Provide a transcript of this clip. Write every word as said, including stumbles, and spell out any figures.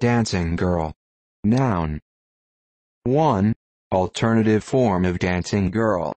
Dancing girl. Noun. one. Alternative form of dancing girl.